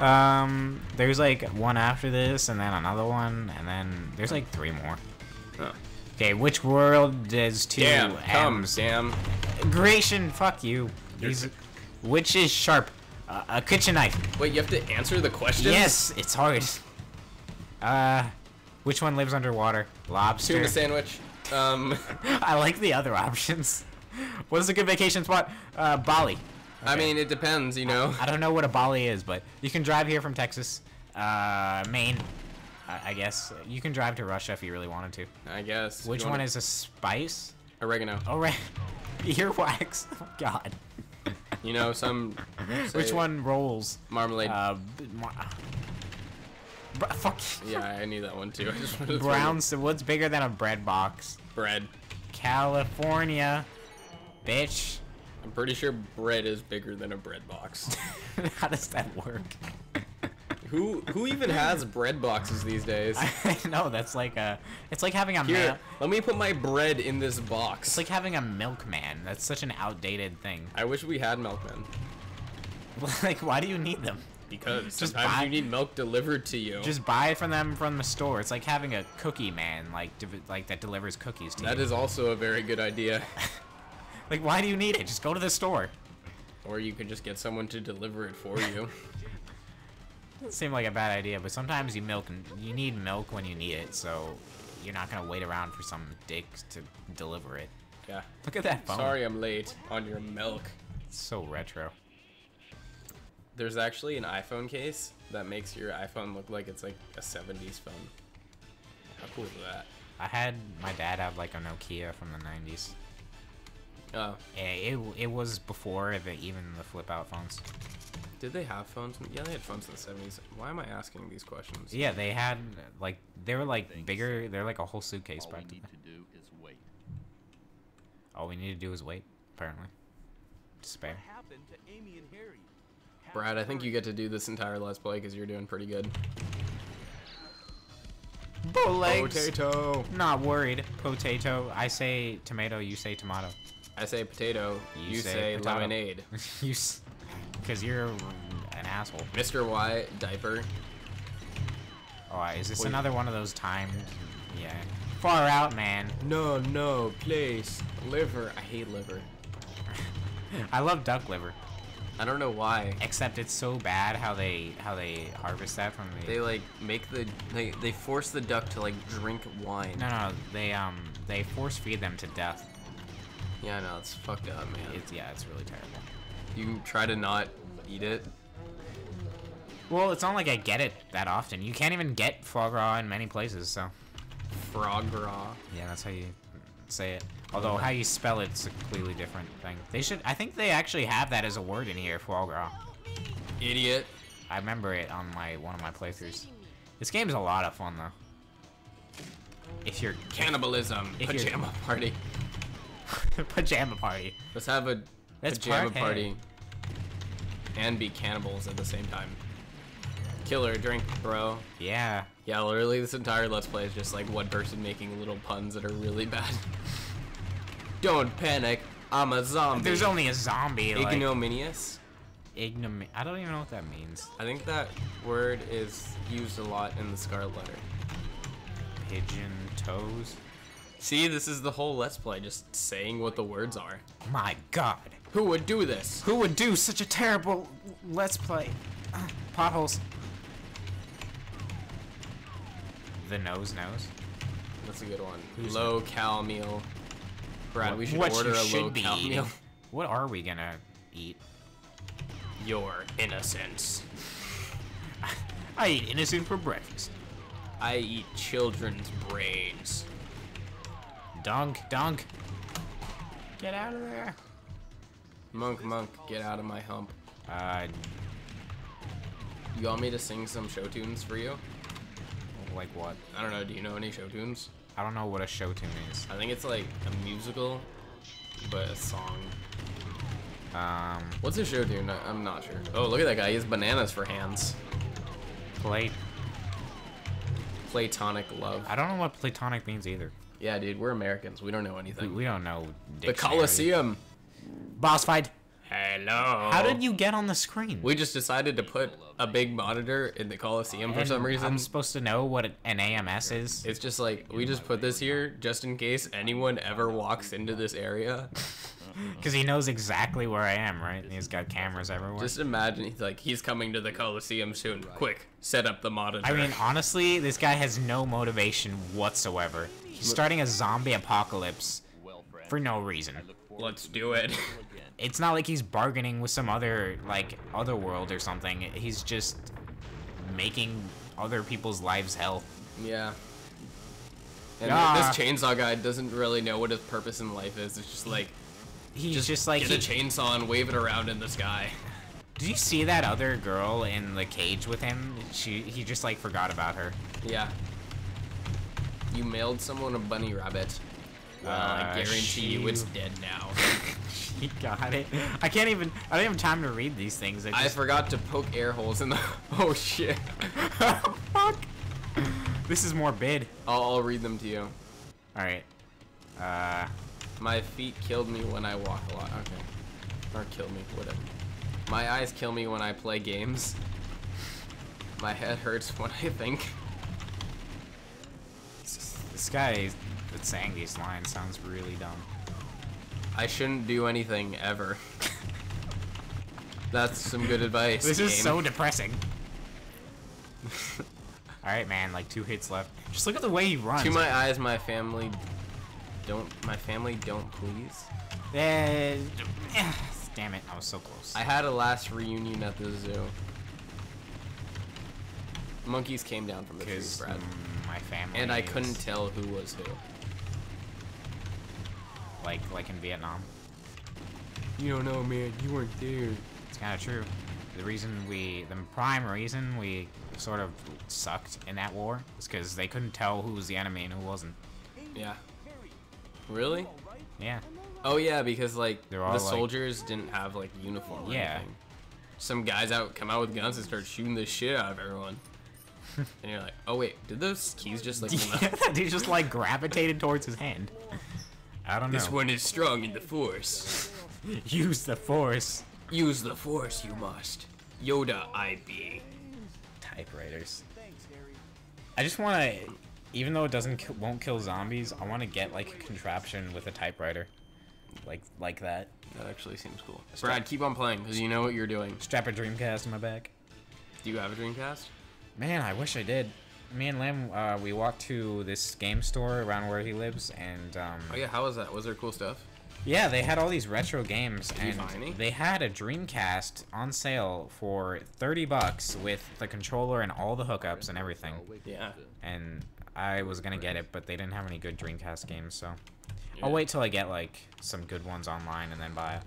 There's like one after this, and then another one, and then there's like three more. Huh. Okay, which world does two damn, M's? Damn, Gratian, fuck you. He's, which is sharp? A kitchen knife. Wait, you have to answer the question? Yes, it's hard. Which one lives underwater? Lobster. Tuna sandwich. I like the other options. What is a good vacation spot? Bali. Okay. I mean, it depends, you know. I don't know what a Bali is, but you can drive here from Texas, Maine, I guess. You can drive to Russia if you really wanted to. I guess. Which one is a spice? Oregano. Oregano. Earwax. Oh, God. You know, some... Which one rolls? Marmalade. Fuck. Yeah, I knew that one, too. Brown, so what's bigger than a bread box? Bread. California. Bitch. I'm pretty sure bread is bigger than a bread box. How does that work? Who even has bread boxes these days? I know, that's like a... It's like having a... Here, let me put my bread in this box. It's like having a milkman. That's such an outdated thing. I wish we had milkmen. Like, why do you need them? Because just sometimes you need milk delivered to you. Just buy from them from the store. It's like having a cookie man, like that delivers cookies to you. That is also a very good idea. Like, why do you need it? Just go to the store. Or you could just get someone to deliver it for you. Doesn't seem like a bad idea, but sometimes you need milk when you need it, so you're not gonna wait around for some dick to deliver it. Yeah. Look at that phone. Sorry I'm late on your milk. It's so retro. There's actually an iPhone case that makes your iPhone look like it's like a 70s phone. How cool is that? I had my dad have like a Nokia from the 90s. Oh. It was before even the flip-out phones. Did they have phones? Yeah, they had phones in the 70s. Why am I asking these questions? Yeah, they had, like, they were, like, bigger. They're like a whole suitcase practically. All we need to do is wait. All we need to do is wait, apparently. Despair. What happened to Amy and Harry? Brad, I think you get to do this entire Let's Play because you're doing pretty good. Bo legs. Potato. Not worried. Potato. I say tomato, you say tomato. I say potato, you say potato. Lemonade. Because you're an asshole. Mr. Y, diaper. Oh, is this another one of those timed? Yeah. Far out, man. No, no, please. Liver. I hate liver. I love duck liver. I don't know why. Except it's so bad how they harvest that from the... They like make the they force the duck to like drink wine. No, they force feed them to death. Yeah, no, it's fucked up, man. It's really terrible. You try to not eat it? Well, it's not like I get it that often. You can't even get foie gras in many places, so... Foie gras. Yeah, that's how you say it. Although, how you spell it's a completely different thing. They should... I think they actually have that as a word in here, foie gras. Idiot. I remember it on one of my playthroughs. This game's a lot of fun, though. If you're... Cannibalism. Pajama party. Pajama party. Let's have a pajama party and be cannibals at the same time. Killer drink, bro. Yeah. Yeah, literally this entire Let's Play is just like one person making little puns that are really bad. Don't panic, I'm a zombie. There's only a zombie. Ignominious? Like... Ignominious. I don't even know what that means. I think that word is used a lot in the Scarlet Letter. Pigeon toes? See, this is the whole Let's Play, just saying what the words are. My God. Who would do this? Who would do such a terrible Let's Play? Potholes. The nose knows. That's a good one. Low-cal meal. Brad, we should order a low-cal meal. What are we gonna eat? Your innocence. I eat innocent for breakfast. I eat children's brains. Dunk, dunk. Get out of there. Monk, monk, get out of my hump. You want me to sing some show tunes for you? Like what? I don't know. Do you know any show tunes? I don't know what a show tune is. I think it's like a musical, but a song. What's a show tune? I'm not sure. Oh, look at that guy. He has bananas for hands. Platonic love. I don't know what platonic means either. Yeah, dude, we're Americans. We don't know anything. We don't know dictionary. The Colosseum. Boss fight. Hello. How did you get on the screen? We just decided to put a big monitor in the Coliseum for some reason. I'm supposed to know what an AMS is? It's just like, we just put this here just in case anyone ever walks into this area. Because he knows exactly where I am, right? And he's got cameras everywhere. Just imagine, he's like, he's coming to the Coliseum soon. Quick, set up the monitor. I mean, honestly, this guy has no motivation whatsoever. He's starting a zombie apocalypse for no reason. Let's do it. It's not like he's bargaining with some other, like, other world or something. He's just making other people's lives hell. Yeah. And this chainsaw guy doesn't really know what his purpose in life is. It's just like, he's just like, get a chainsaw and wave it around in the sky. Did you see that other girl in the cage with him? He just, like, forgot about her. Yeah. You mailed someone a bunny rabbit. Well, I guarantee you it's dead now. She got it. I don't have time to read these things. I forgot to poke air holes in the... Oh, shit. Fuck. This is morbid. I'll read them to you. All right. My feet killed me when I walk a lot. Okay. Or kill me, whatever. My eyes kill me when I play games. My head hurts when I think. This guy... But saying these lines sounds really dumb. I shouldn't do anything ever. That's some good advice. This is so depressing. Alright, man, like 2 hits left. Just look at the way he runs. To my eyes, my family don't please. Damn it, I was so close. I had a last reunion at the zoo. Monkeys came down from the trees, Brad. My family and I couldn't tell who was who. Like in Vietnam. You don't know, man. You weren't there. It's kind of true. The prime reason we sort of sucked in that war is because they couldn't tell who was the enemy and who wasn't. Yeah. Really? Yeah. Oh yeah, because like the soldiers didn't have like uniform or anything. Some guys come out with guns and start shooting the shit out of everyone. And you're like, oh wait, did those keys just like... They just like gravitated towards his hand. I don't know. This one is strong in the force. Use the force. Use the force, you must. Yoda, I be. Typewriters. I just want to, even though it won't kill zombies, I want to get like a contraption with a typewriter. Like that. That actually seems cool. Brad, keep on playing, because you know what you're doing. Strap a Dreamcast in my back. Do you have a Dreamcast? Man, I wish I did. Me and Lam, we walked to this game store around where he lives, and oh yeah, how was that? Was there cool stuff? Yeah, they had all these retro games, and they had a Dreamcast on sale for $30 with the controller and all the hookups and everything. Yeah. And I was gonna get it, but they didn't have any good Dreamcast games, so I'll wait till I get like some good ones online and then buy it.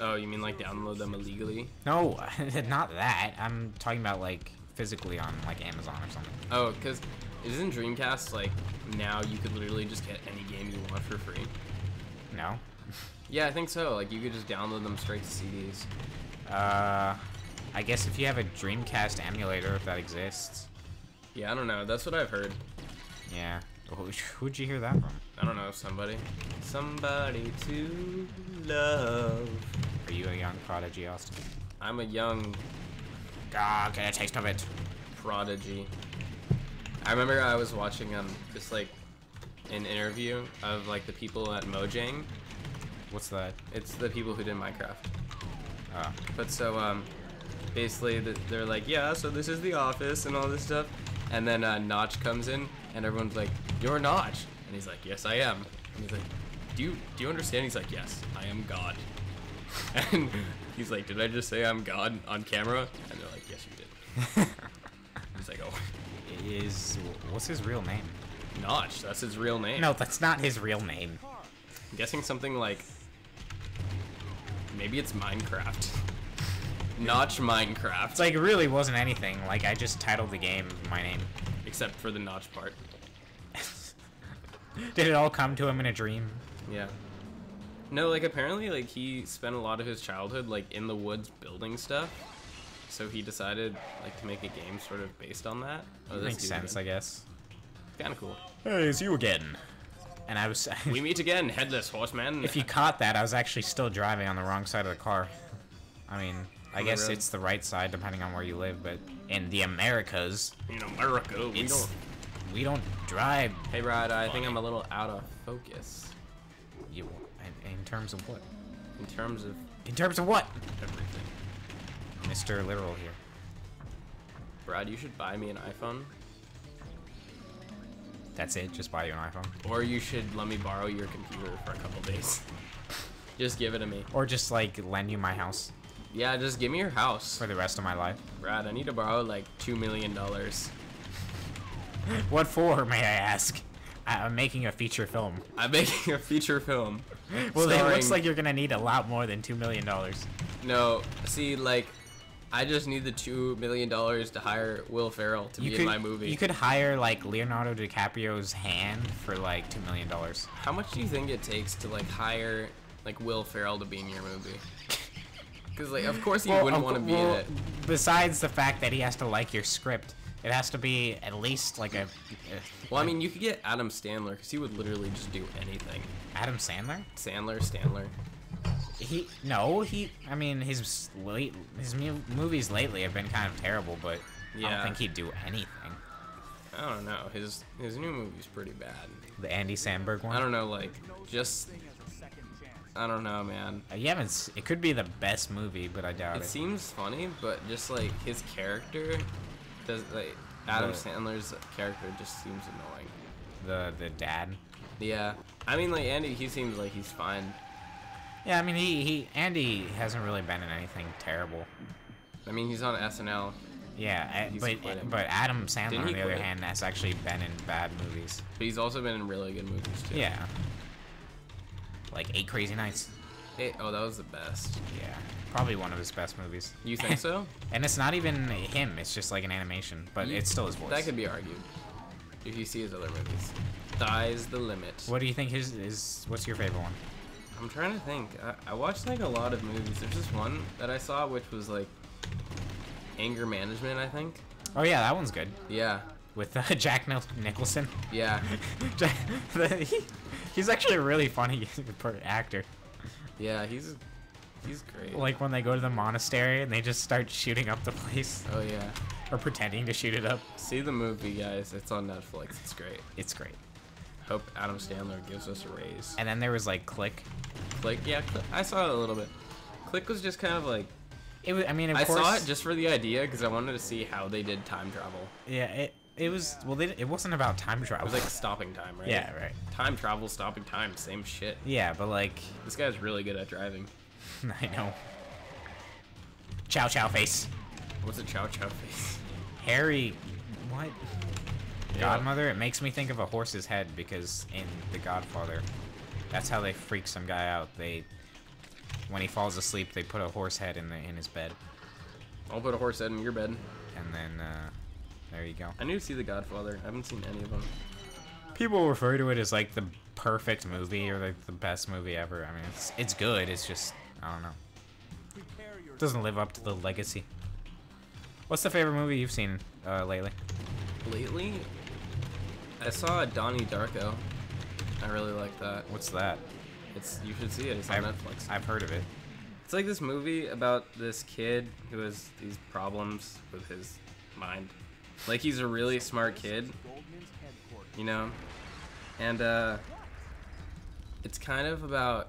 Oh, you mean like download them illegally? No, not that. I'm talking about like physically on like Amazon or something. Oh, because isn't Dreamcast like now you could literally just get any game you want for free? No. Yeah, I think so. Like you could just download them straight to CDs. I guess if you have a Dreamcast emulator, if that exists. Yeah, I don't know. That's what I've heard. Yeah. Who'd you hear that from? I don't know. Somebody. Somebody to love. Are you a young prodigy, Austin? I'm a young... God, get a taste of it. Prodigy. I remember I was watching just like an interview of like the people at Mojang. What's that? It's the people who did Minecraft. Oh. But so basically they're like, yeah, so this is the office and all this stuff, and then Notch comes in and everyone's like, you're Notch, and he's like, yes, I am. And he's like, do you understand? He's like, yes, I am God. And he's like, did I just say I'm God on camera? And they're like, yes, you did. He's like, oh. What's his real name? Notch, that's his real name. No, that's not his real name. I'm guessing something like, maybe it's Minecraft. Notch Minecraft. It's like, it really wasn't anything. Like, I just titled the game my name. Except for the Notch part. Did it all come to him in a dream? Yeah. No, like, apparently, like, he spent a lot of his childhood, like, in the woods building stuff. So he decided, like, to make a game sort of based on that. Oh, that makes sense, I guess. Kind of cool. Hey, it's you again. And I was... We meet again, headless horseman. If you caught that, I was actually still driving on the wrong side of the car. I mean, I guess it's the right side, depending on where you live, but in the Americas... In America, we don't drive... Hey, Rod, I think I'm a little out of focus. You... in terms of what? In terms of... In terms of what? Everything. Mr. Literal here. Brad, you should buy me an iPhone. That's it? Just buy you an iPhone? Or you should let me borrow your computer for a couple days. Just give it to me. Or just, like, lend you my house. Yeah, just give me your house. For the rest of my life. Brad, I need to borrow, like, $2 million. What for, may I ask? I'm making a feature film. I'm making a feature film. Well, it looks like you're going to need a lot more than $2 million. No, see, like, I just need the $2 million to hire Will Ferrell to be in my movie. You could hire, like, Leonardo DiCaprio's hand for, like, $2 million. How much do you think it takes to, like, hire, like, Will Ferrell to be in your movie? Because, like, of course he wouldn't want to be in it. Besides the fact that he has to like your script. It has to be at least like a... Well, I mean, you could get Adam Sandler, because he would literally just do anything. Adam Sandler? Sandler. He... No, he... I mean, his movies lately have been kind of terrible, but yeah. I don't think he'd do anything. I don't know. His new movie's pretty bad. The Andy Samberg one? I don't know, like, just... I don't know, man. You haven't... It could be the best movie, but I doubt it. It seems funny, but just, like, his character... Does, like, Adam Sandler's character just seems annoying. The dad? Yeah. I mean, like, Andy, he seems like he's fine. Yeah, I mean, Andy hasn't really been in anything terrible. I mean, he's on SNL. Yeah, but Adam Sandler, on the other hand, has actually been in bad movies. But he's also been in really good movies, too. Yeah. Like, 8 Crazy Nights. Oh, that was the best. Yeah. Probably one of his best movies. You think so? And it's not even him, it's just like an animation, but it's still his voice. That could be argued, if you see his other movies. Sky's the limit. What do you think his is? What's your favorite one? I'm trying to think. I watched like a lot of movies. There's just one that I saw, which was like Anger Management, I think. Oh yeah, that one's good. Yeah. With Jack Nicholson. Yeah. He's actually a really funny actor. Yeah, he's great. Like when they go to the monastery and they just start shooting up the place. Oh yeah. Or pretending to shoot it up. See the movie, guys. It's on Netflix. It's great. It's great. Hope Adam Sandler gives us a raise. And then there was like Click. Click, yeah. I saw it a little bit. Click was just kind of like... It was, I mean, of course... I saw it just for the idea because I wanted to see how they did time travel. Yeah, it was... Well, it wasn't about time travel. It was like stopping time, right? Yeah, right. Time travel, stopping time, same shit. Yeah, but like... This guy's really good at driving. I know. Chow Chow Face. What's a Chow Chow Face? Harry, what? Yeah. Godmother? It makes me think of a horse's head because in The Godfather, that's how they freak some guy out. They, when he falls asleep, they put a horse head in his bed. I'll put a horse head in your bed. And then, there you go. I need to see The Godfather. I haven't seen any of them. People refer to it as like the perfect movie or like the best movie ever. I mean, it's good. It's just, I don't know. It doesn't live up to the legacy. What's the favorite movie you've seen lately? Lately, I saw Donnie Darko. I really like that. What's that? You should see it. It's on Netflix. I've heard of it. It's like this movie about this kid who has these problems with his mind. Like he's a really smart kid, you know, and it's kind of about.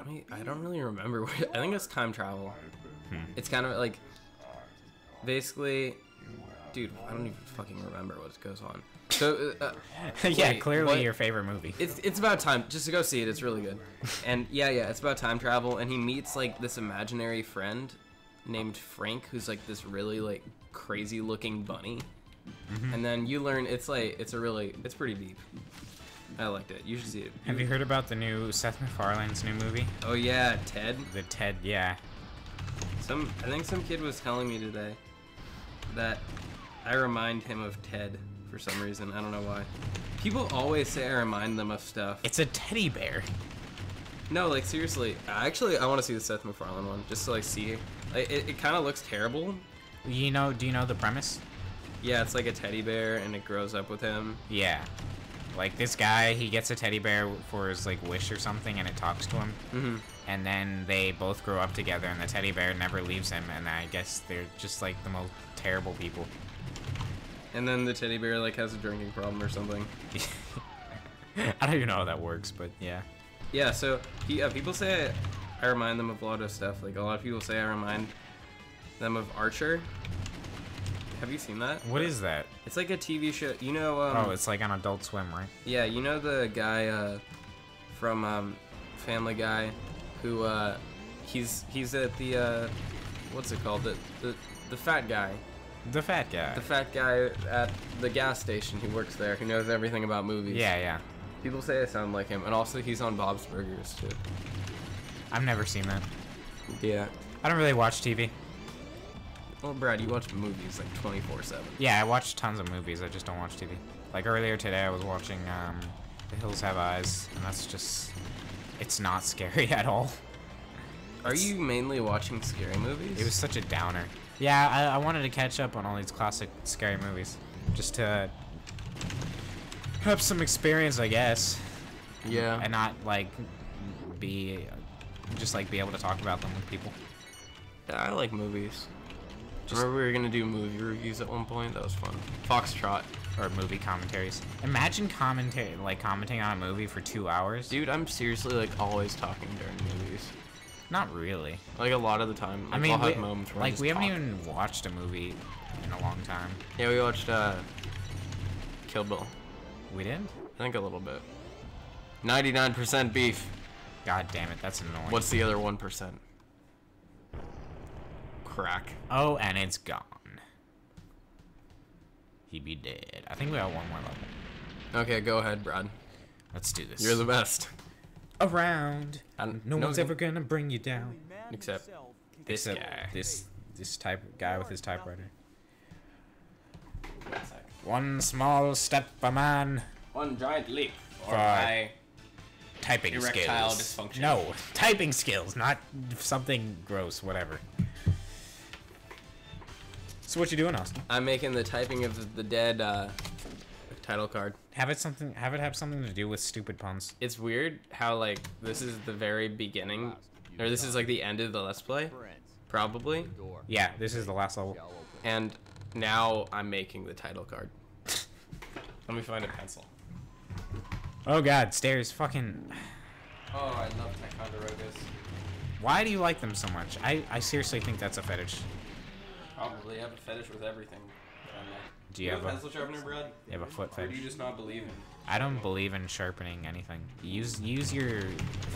I mean, I don't really remember. I think it's time travel. It's kind of like, basically, dude, I don't even fucking remember what goes on. So yeah, clearly your favorite movie. It's about time. Just to go see it. It's really good. And yeah, it's about time travel, and he meets like this imaginary friend named Frank, who's like this really like crazy looking bunny. Mm-hmm. And then you learn it's pretty deep. I liked it. You should see it. Have you heard about the new Seth MacFarlane's new movie? Oh yeah, Ted. The Ted, yeah. I think some kid was telling me today that I remind him of Ted for some reason. I don't know why. People always say I remind them of stuff. It's a teddy bear. No, like seriously. Actually, I want to see the Seth MacFarlane one just to like see. Like, it kind of looks terrible. You know? Do you know the premise? Yeah, it's like a teddy bear and it grows up with him. Yeah. Like, this guy, he gets a teddy bear for his, like, wish or something, and it talks to him. Mm-hmm. And then they both grow up together, and the teddy bear never leaves him, and I guess they're just, like, the most terrible people. And then the teddy bear, like, has a drinking problem or something. I don't even know how that works, but yeah. Yeah, so people say I remind them of a lot of stuff. Like, a lot of people say I remind them of Archer. Have you seen that? What is that? It's like a TV show. You know, oh, it's like on Adult Swim, right? Yeah, you know the guy from Family Guy who he's at the what's it called? The fat guy. The fat guy. The fat guy at the gas station who works there, who knows everything about movies. Yeah, yeah. People say I sound like him, and also he's on Bob's Burgers too. I've never seen that. Yeah. I don't really watch TV. Well, Brad, you watch movies like 24/7. Yeah, I watch tons of movies. I just don't watch TV. Like earlier today, I was watching The Hills Have Eyes, and that's just—it's not scary at all. Are you mainly watching scary movies? It was such a downer. Yeah, I wanted to catch up on all these classic scary movies, just to have some experience, I guess. Yeah. And not like be able to talk about them with people. Yeah, I like movies. Just remember we were gonna do movie reviews at one point. That was fun. Foxtrot or movie commentaries. Imagine commenting on a movie for 2 hours. Dude, I'm seriously like always talking during movies. Not really. Like a lot of the time. Like, I mean, I'll have moments where like we haven't even watched a movie in a long time. Yeah, we watched Kill Bill. We did? I think a little bit. 99% beef. God damn it, that's annoying. What's the other 1%? Crack. Oh, and it's gone. He'd be dead. I think we got one more level. Okay, go ahead, Brad. Let's do this. You're the best. Around. No one's ever gonna bring you down. Except this guy. This type guy with his typewriter. One small step for man. One giant leap. Or I. Typing skills. Erectile dysfunction. No, typing skills, not something gross, whatever. So what you doing, Austin? I'm making The Typing of the Dead title card. Have it have something to do with stupid puns. It's weird how like this is the very beginning, or this is like the end of the Let's Play, probably. Yeah, this is the last level. And now I'm making the title card. Let me find a pencil. Oh God, stairs, fucking. Oh, I love Ticonderogas. Why do you like them so much? I seriously think that's a fetish. Probably have a fetish with everything. Do you have a pencil sharpener, Brad? You have a foot fetish. Or do you just not believe in? I don't believe in sharpening anything. Use your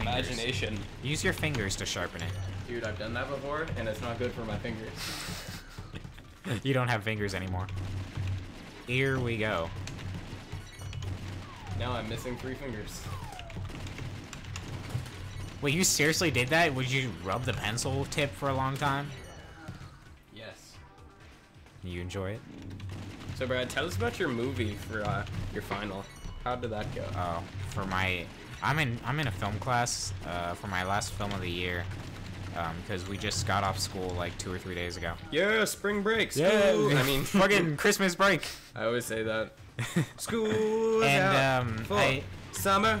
imagination. Fingers. Use your fingers to sharpen it. Dude, I've done that before, and it's not good for my fingers. You don't have fingers anymore. Here we go. Now I'm missing 3 fingers. Wait, you seriously did that? Would you rub the pencil tip for a long time? You enjoy it? So Brad, tell us about your movie for your final. How did that go? Oh, for my, I'm in a film class for my last film of the year, because we just got off school like 2 or 3 days ago. Yeah, spring break. School. Yeah, I mean fucking Christmas break. I always say that. School and summer.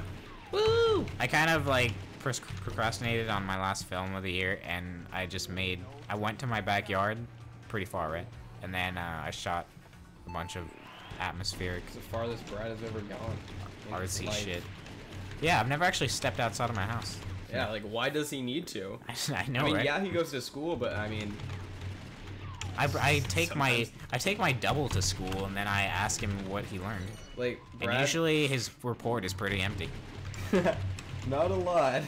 Woo! I kind of like procrastinated on my last film of the year, and I went to my backyard, pretty far, right? And then I shot a bunch of atmospheric. It's the farthest Brad has ever gone. Artsy shit. Yeah, I've never actually stepped outside of my house. Yeah, like why does he need to? I know. I mean, right? Yeah, he goes to school, but I mean, I take my double to school, and then I ask him what he learned. Like, Brad, and usually his report is pretty empty. Not a lot.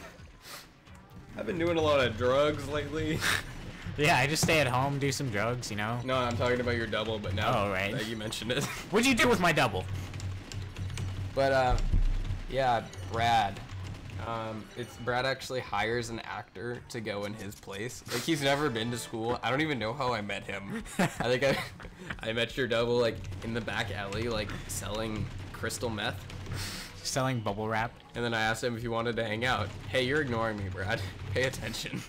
I've been doing a lot of drugs lately. Yeah, I just stay at home, do some drugs, you know? No, I'm talking about your double, but now that you mentioned it. What'd you do with my double? But, yeah, Brad. Brad actually hires an actor to go in his place. Like, he's never been to school. I don't even know how I met him. I think I met your double, like, in the back alley, like, selling crystal meth. Selling bubble wrap. And then I asked him if he wanted to hang out. Hey, you're ignoring me, Brad. Pay attention.